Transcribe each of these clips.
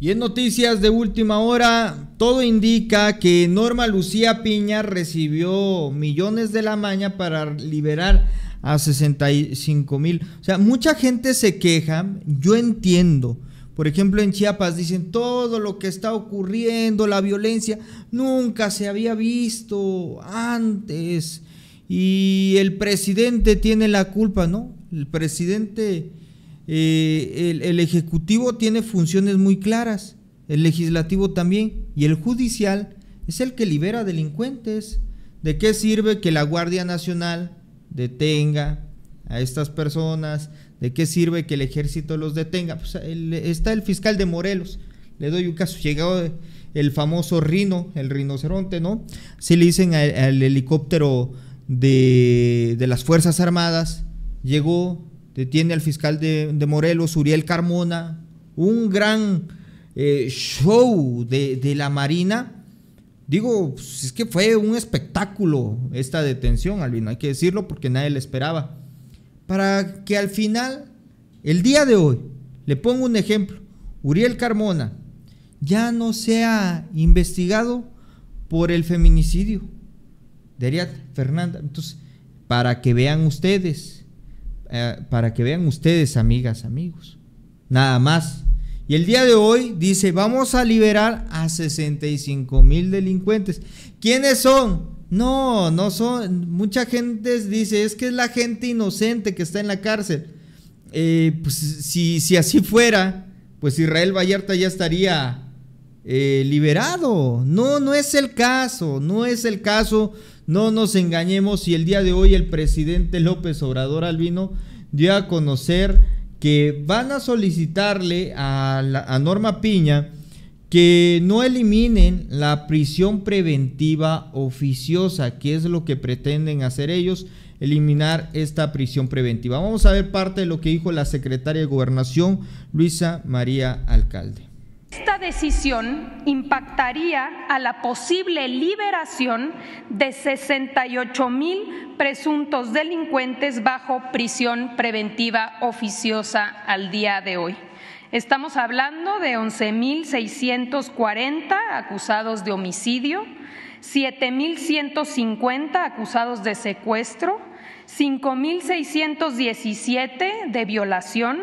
Y en noticias de última hora, todo indica que Norma Lucía Piña recibió millones de la maña para liberar a 65,000. O sea, mucha gente se queja, yo entiendo. Por ejemplo, en Chiapas dicen, todo lo que está ocurriendo, la violencia, nunca se había visto antes. Y el presidente tiene la culpa, ¿no? El presidente... el ejecutivo tiene funciones muy claras, el legislativo también, y el judicial es el que libera delincuentes. ¿De qué sirve que la Guardia Nacional detenga a estas personas? ¿De qué sirve que el ejército los detenga? Pues está el fiscal de Morelos, le doy un caso, llegó el famoso Rino, el rinoceronte, ¿no? Así le dicen al helicóptero de las Fuerzas Armadas, llegó, detiene al fiscal de Morelos, Uriel Carmona, un gran show de la Marina. Digo, pues es que fue un espectáculo esta detención, Albino, hay que decirlo porque nadie la esperaba. Para que al final, el día de hoy, le pongo un ejemplo, Uriel Carmona ya no sea investigado por el feminicidio de Ariadna Fernanda. Entonces, para que vean ustedes, amigas, amigos, nada más. Y el día de hoy dice, vamos a liberar a 65,000 delincuentes. ¿Quiénes son? No son, mucha gente dice, es que es la gente inocente que está en la cárcel. Pues si así fuera, pues Israel Vallarta ya estaría liberado. No es el caso, no nos engañemos. Y el día de hoy el presidente López Obrador, Albino, dio a conocer que van a solicitarle a Norma Piña que no eliminen la prisión preventiva oficiosa, que es lo que pretenden hacer ellos, eliminar esta prisión preventiva. Vamos a ver parte de lo que dijo la secretaria de Gobernación, Luisa María Alcalde. Esta decisión impactaría a la posible liberación de 68,000 presuntos delincuentes bajo prisión preventiva oficiosa al día de hoy. Estamos hablando de 11,640 acusados de homicidio, 7,150 acusados de secuestro, 5,617 de violación,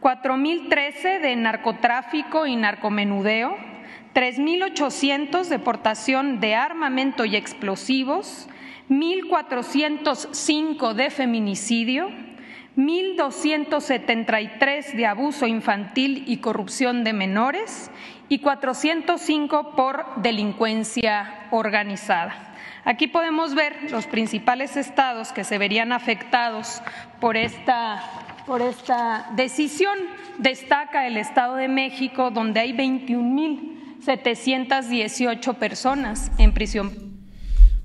4,013 de narcotráfico y narcomenudeo, 3,800 deportación de armamento y explosivos, 1,405 de feminicidio, 1,273 de abuso infantil y corrupción de menores y 405 por delincuencia organizada. Aquí podemos ver los principales estados que se verían afectados por esta decisión. Destaca el Estado de México, donde hay 21,718 personas en prisión.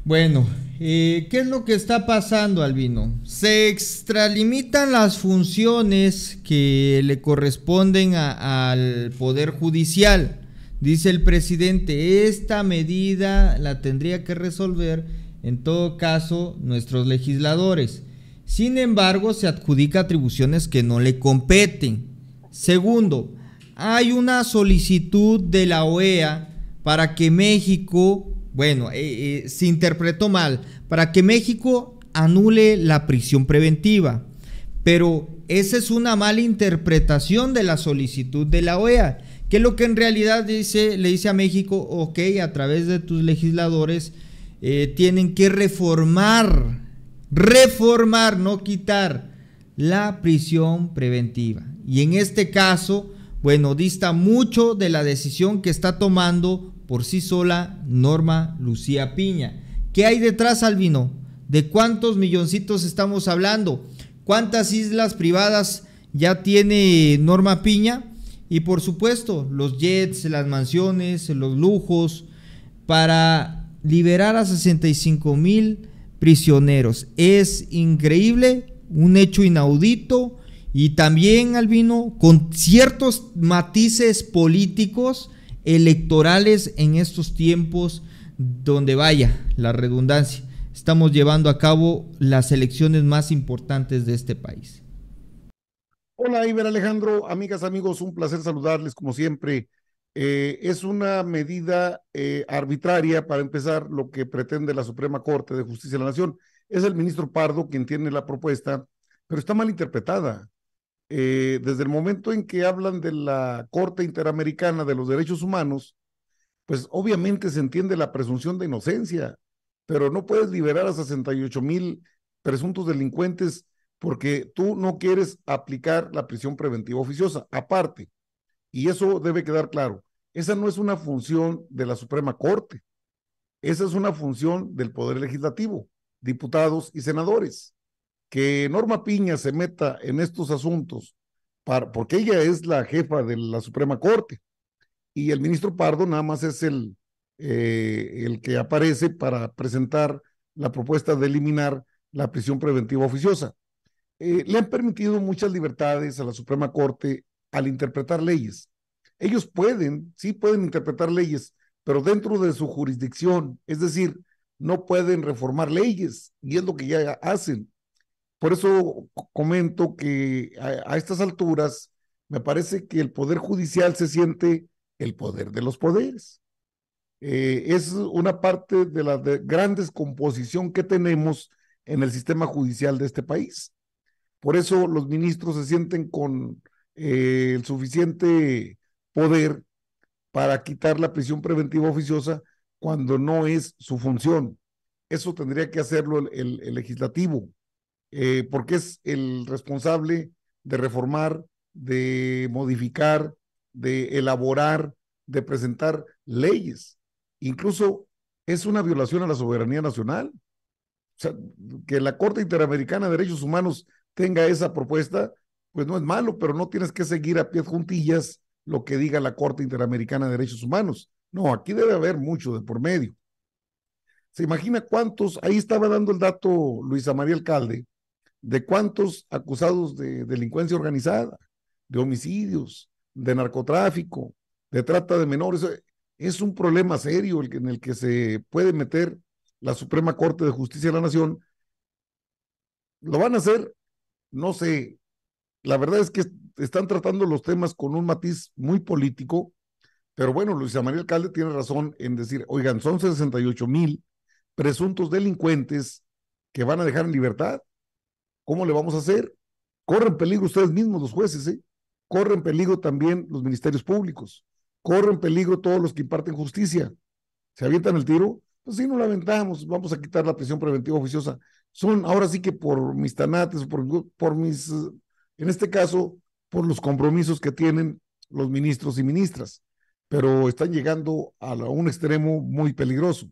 Bueno, ¿qué es lo que está pasando, Albino? Se extralimitan las funciones que le corresponden al Poder Judicial. Dice el presidente, esta medida la tendría que resolver, en todo caso, nuestros legisladores. Sin embargo, se adjudica atribuciones que no le competen. Segundo, hay una solicitud de la OEA para que México, bueno, se interpretó mal, para que México anule la prisión preventiva. Pero esa es una mala interpretación de la solicitud de la OEA, que es lo que en realidad le dice a México, ok, a través de tus legisladores tienen que reformar, no quitar la prisión preventiva. Y en este caso, bueno, dista mucho de la decisión que está tomando por sí sola Norma Lucía Piña. ¿Qué hay detrás, Albino? ¿De cuántos milloncitos estamos hablando? ¿Cuántas islas privadas ya tiene Norma Piña? Y por supuesto, los jets, las mansiones, los lujos, para liberar a 65,000 prisioneros. Es increíble, un hecho inaudito, y también, Albino, con ciertos matices políticos electorales en estos tiempos, donde vaya la redundancia, estamos llevando a cabo las elecciones más importantes de este país. Hola, Iber Alejandro, amigas, amigos, un placer saludarles como siempre Es una medida arbitraria, para empezar, lo que pretende la Suprema Corte de Justicia de la Nación. Es el ministro Pardo quien tiene la propuesta, pero está mal interpretada. Desde el momento en que hablan de la Corte Interamericana de los Derechos Humanos, pues obviamente se entiende la presunción de inocencia, pero no puedes liberar a 68,000 presuntos delincuentes porque tú no quieres aplicar la prisión preventiva oficiosa, aparte. Y eso debe quedar claro. Esa no es una función de la Suprema Corte, esa es una función del Poder Legislativo, diputados y senadores. Que Norma Piña se meta en estos asuntos, porque ella es la jefa de la Suprema Corte, y el ministro Pardo nada más es el que aparece para presentar la propuesta de eliminar la prisión preventiva oficiosa. Le han permitido muchas libertades a la Suprema Corte al interpretar leyes. Ellos pueden, sí pueden interpretar leyes, pero dentro de su jurisdicción, es decir, no pueden reformar leyes, y es lo que ya hacen. Por eso comento que a estas alturas me parece que el Poder Judicial se siente el poder de los poderes. Es una parte de la gran descomposición que tenemos en el sistema judicial de este país. Por eso los ministros se sienten con el suficiente poder para quitar la prisión preventiva oficiosa cuando no es su función. Eso tendría que hacerlo el legislativo, porque es el responsable de reformar, de modificar, de elaborar, de presentar leyes. Incluso es una violación a la soberanía nacional. O sea, que la Corte Interamericana de Derechos Humanos tenga esa propuesta, pues no es malo, pero no tienes que seguir a pies juntillas lo que diga la Corte Interamericana de Derechos Humanos. No, aquí debe haber mucho de por medio. ¿Se imagina cuántos? Ahí estaba dando el dato Luisa María Alcalde de cuántos acusados de delincuencia organizada, de homicidios, de narcotráfico, de trata de menores. Es un problema serio en el que se puede meter la Suprema Corte de Justicia de la Nación. ¿Lo van a hacer? No sé. La verdad es que están tratando los temas con un matiz muy político, pero bueno, Luisa María Alcalde tiene razón en decir, oigan, son 68,000 presuntos delincuentes que van a dejar en libertad. ¿Cómo le vamos a hacer? Corren peligro ustedes mismos, los jueces, ¿eh? Corren peligro también los ministerios públicos, corren peligro todos los que imparten justicia. ¿Se avientan el tiro? Pues sí, no lo aventamos, vamos a quitar la prisión preventiva oficiosa. Son ahora sí que por mis tanates, por mis... En este caso, por los compromisos que tienen los ministros y ministras, pero están llegando a un extremo muy peligroso.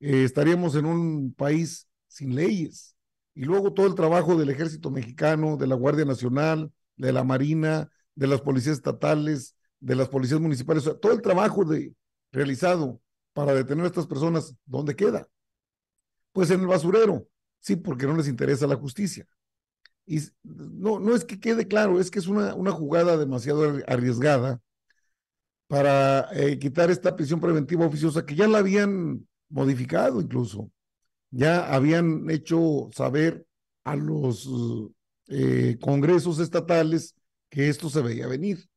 Estaríamos en un país sin leyes, y luego todo el trabajo del Ejército Mexicano, de la Guardia Nacional, de la Marina, de las policías estatales, de las policías municipales, o sea, todo el trabajo realizado para detener a estas personas, ¿dónde queda? Pues en el basurero, sí, porque no les interesa la justicia. Y no es que quede claro, es que es una jugada demasiado arriesgada para quitar esta prisión preventiva oficiosa que ya la habían modificado incluso, ya habían hecho saber a los congresos estatales que esto se veía venir,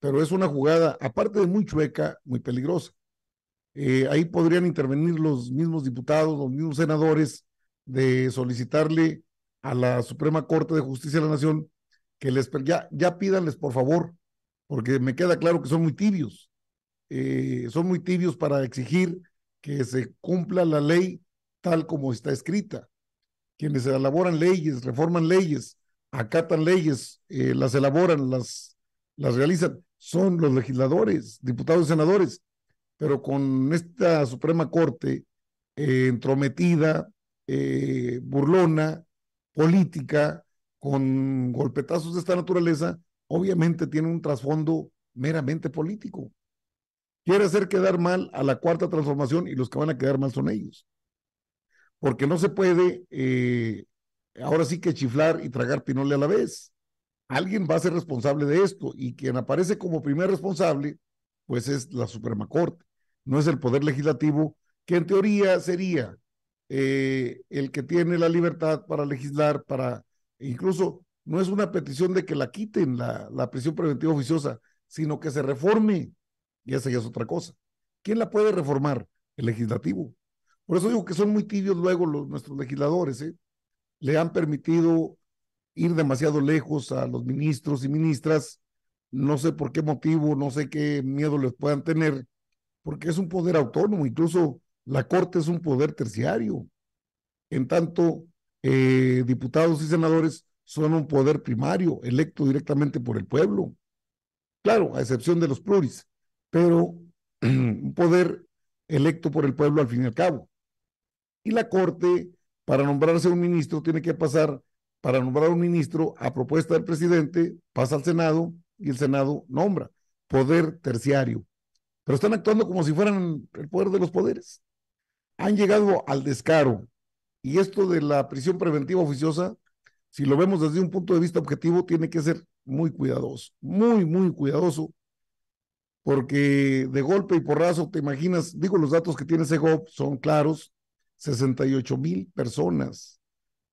pero es una jugada, aparte de muy chueca, muy peligrosa. Ahí podrían intervenir los mismos diputados, los mismos senadores, de solicitarle a la Suprema Corte de Justicia de la Nación que ya pídanles por favor, porque me queda claro que son muy tibios para exigir que se cumpla la ley tal como está escrita. Quienes elaboran leyes, reforman leyes, acatan leyes, las elaboran, las realizan, son los legisladores, diputados y senadores, pero con esta Suprema Corte entrometida, burlona, política, con golpetazos de esta naturaleza, obviamente tiene un trasfondo meramente político. Quiere hacer quedar mal a la Cuarta Transformación y los que van a quedar mal son ellos. Porque no se puede ahora sí que chiflar y tragar pinole a la vez. Alguien va a ser responsable de esto, y quien aparece como primer responsable pues es la Suprema Corte, no es el Poder Legislativo, que en teoría sería el que tiene la libertad para legislar, para incluso no es una petición de que la quiten la prisión preventiva oficiosa, sino que se reforme, y esa ya es otra cosa. ¿Quién la puede reformar? El legislativo. Por eso digo que son muy tibios luego nuestros legisladores, ¿eh? Le han permitido ir demasiado lejos a los ministros y ministras, no sé por qué motivo, no sé qué miedo les puedan tener, porque es un poder autónomo, incluso la Corte es un poder terciario, en tanto diputados y senadores son un poder primario, electo directamente por el pueblo, claro, a excepción de los pluris, pero un poder electo por el pueblo al fin y al cabo. Y la Corte, para nombrarse un ministro, tiene que pasar, para nombrar un ministro a propuesta del presidente, pasa al Senado y el Senado nombra, poder terciario. Pero están actuando como si fueran el poder de los poderes. Han llegado al descaro. Y esto de la prisión preventiva oficiosa, si lo vemos desde un punto de vista objetivo, tiene que ser muy cuidadoso, muy, muy cuidadoso, porque de golpe y porrazo, te imaginas, digo, los datos que tiene CEJOP son claros, 68,000 personas,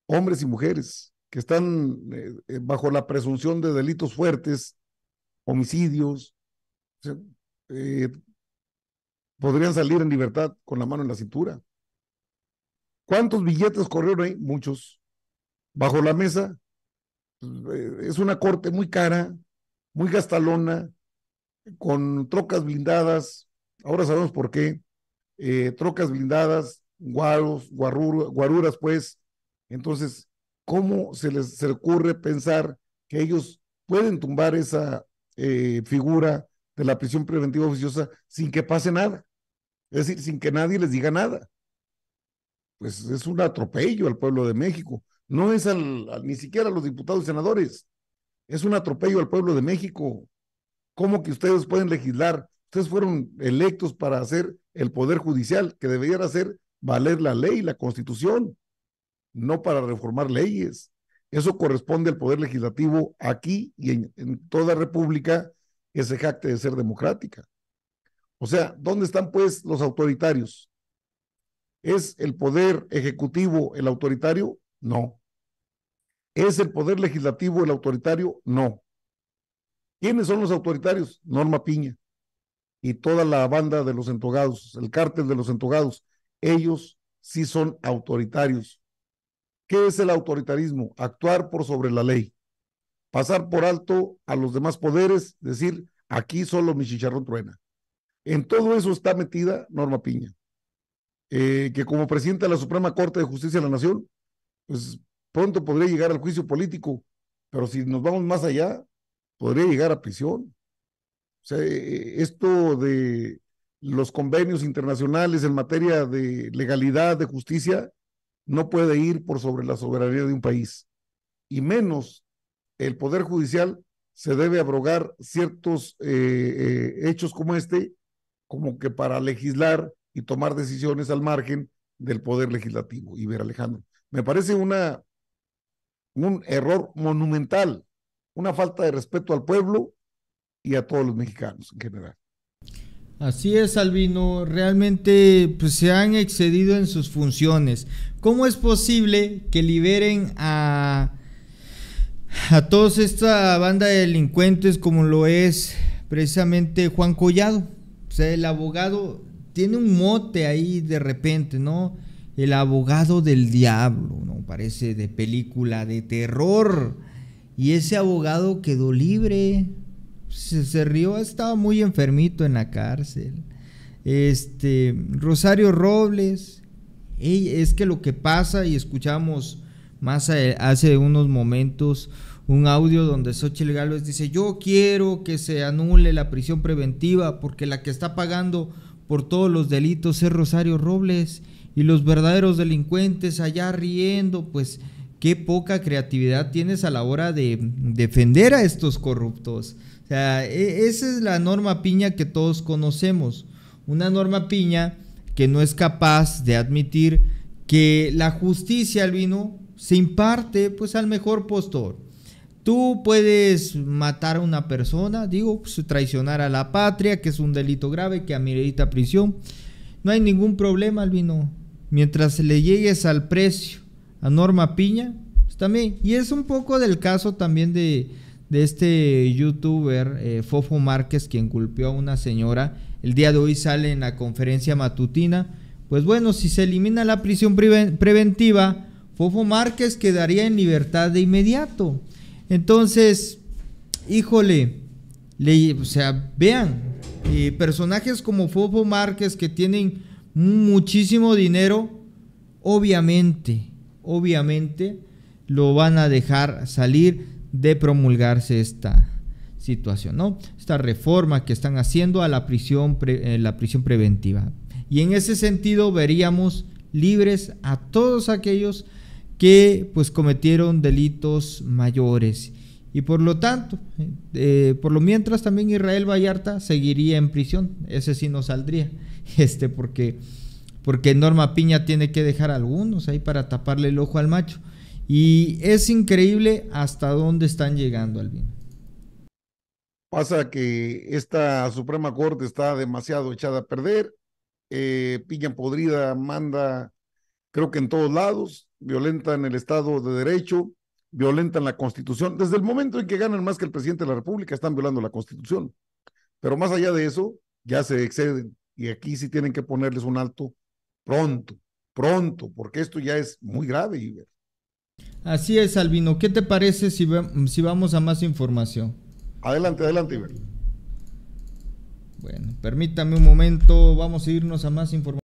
hombres y mujeres, que están bajo la presunción de delitos fuertes, homicidios, podrían salir en libertad con la mano en la cintura. ¿Cuántos billetes corrieron ahí? Muchos. Bajo la mesa, es una corte muy cara, muy gastalona, con trocas blindadas, ahora sabemos por qué, trocas blindadas, guaruras pues. Entonces, ¿cómo se les ocurre pensar que ellos pueden tumbar esa figura de la prisión preventiva oficiosa sin que pase nada? Es decir, sin que nadie les diga nada. Pues es un atropello al pueblo de México, no es ni siquiera a los diputados y senadores, es un atropello al pueblo de México. ¿Cómo que ustedes pueden legislar? Ustedes fueron electos para hacer el Poder Judicial, que debería hacer valer la ley, la Constitución, no para reformar leyes. Eso corresponde al Poder Legislativo aquí y en toda república que se jacte de ser democrática. O sea, ¿dónde están pues los autoritarios? ¿Es el Poder Ejecutivo el autoritario? No. ¿Es el Poder Legislativo el autoritario? No. ¿Quiénes son los autoritarios? Norma Piña y toda la banda de los entogados, el cártel de los entogados. Ellos sí son autoritarios. ¿Qué es el autoritarismo? Actuar por sobre la ley, pasar por alto a los demás poderes, decir, aquí solo mi chicharrón truena. En todo eso está metida Norma Piña, que como presidenta de la Suprema Corte de Justicia de la Nación, pues pronto podría llegar al juicio político, pero si nos vamos más allá, podría llegar a prisión. O sea, esto de los convenios internacionales en materia de legalidad, de justicia, no puede ir por sobre la soberanía de un país. Y menos el Poder Judicial se debe abrogar ciertos hechos como este, como que para legislar y tomar decisiones al margen del Poder Legislativo. Iber Alejandro, me parece un error monumental, una falta de respeto al pueblo y a todos los mexicanos en general. Así es, Albino, realmente pues, se han excedido en sus funciones. ¿Cómo es posible que liberen a toda esta banda de delincuentes como lo es precisamente Juan Collado? O sea, el abogado tiene un mote ahí de repente, ¿no? El abogado del diablo, ¿no? Parece de película de terror. Y ese abogado quedó libre, se rió, estaba muy enfermito en la cárcel. Rosario Robles, es que lo que pasa, y escuchamos más hace unos momentos un audio donde Xóchitl Gálvez dice, yo quiero que se anule la prisión preventiva porque la que está pagando por todos los delitos es Rosario Robles y los verdaderos delincuentes allá riendo, pues... Qué poca creatividad tienes a la hora de defender a estos corruptos. O sea, esa es la Norma Piña que todos conocemos. Una Norma Piña que no es capaz de admitir que la justicia, Albino, se imparte pues al mejor postor. Tú puedes matar a una persona, digo, pues, traicionar a la patria, que es un delito grave que amerita prisión. No hay ningún problema, Albino, mientras le llegues al precio. A Norma Piña, pues también, y es un poco del caso también de este youtuber Fofo Márquez, quien golpeó a una señora, el día de hoy sale en la conferencia matutina. Pues bueno, si se elimina la prisión preventiva, Fofo Márquez quedaría en libertad de inmediato. Entonces, híjole, o sea, vean, personajes como Fofo Márquez que tienen muchísimo dinero, obviamente lo van a dejar salir de promulgarse esta situación, ¿no? Esta reforma que están haciendo a la prisión, preventiva. Y en ese sentido veríamos libres a todos aquellos que pues cometieron delitos mayores. Y por lo tanto, por lo mientras también Israel Vallarta seguiría en prisión. Ese sí no saldría, porque Norma Piña tiene que dejar algunos ahí para taparle el ojo al macho. Y es increíble hasta dónde están llegando, Alvin. Pasa que esta Suprema Corte está demasiado echada a perder. Piña podrida manda, creo que en todos lados, violentan el Estado de Derecho, violentan la Constitución. Desde el momento en que ganan más que el presidente de la República, están violando la Constitución. Pero más allá de eso, ya se exceden. Y aquí sí tienen que ponerles un alto pronto, porque esto ya es muy grave, Iber. Así es, Albino. ¿Qué te parece si vamos a más información? Adelante, Iber. Bueno, permítame un momento, vamos a irnos a más información.